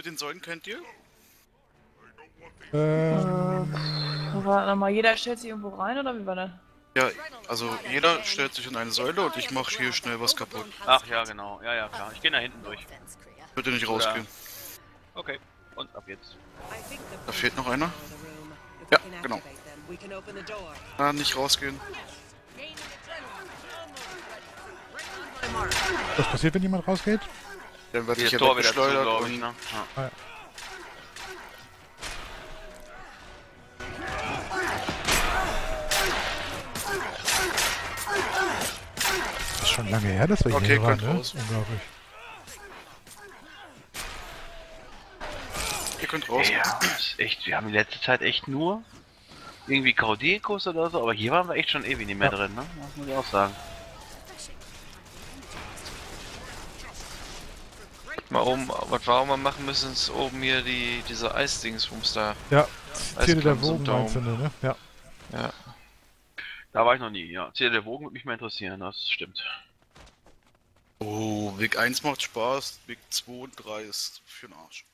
mit den Säulen könnt ihr? Nochmal, jeder stellt sich irgendwo rein, oder wie war das? Ja, also jeder stellt sich in eine Säule und ich mache hier schnell was kaputt. Ach ja, genau. Ja, ja, klar. Ich gehe nach hinten durch. Bitte nicht rausgehen. Ja. Okay, und ab jetzt. Da fehlt noch einer. Ja, genau. Ah, nicht rausgehen. Was passiert, wenn jemand rausgeht? Dann wird ich hier weggeschleudert und... Ne? Ja. Ah, ja. Das ist schon lange her, dass wir hier waren, ne? Raus. Unglaublich. Ihr könnt raus. Ja, ist echt, wir haben in letzter Zeit echt nur irgendwie Kaudekos oder so, aber hier waren wir echt schon ewig nicht mehr drin, ne? Das muss ich auch sagen. Mal oben, was wir auch mal machen müssen, ist oben hier diese Eisdingsbums da. Ja, Ziele der Wogen, ne? Ja. Ja. Da war ich noch nie, ja. Ziele der Wogen würde mich mal interessieren, das stimmt. Oh, Weg 1 macht Spaß, Weg 2 und 3 ist für den Arsch.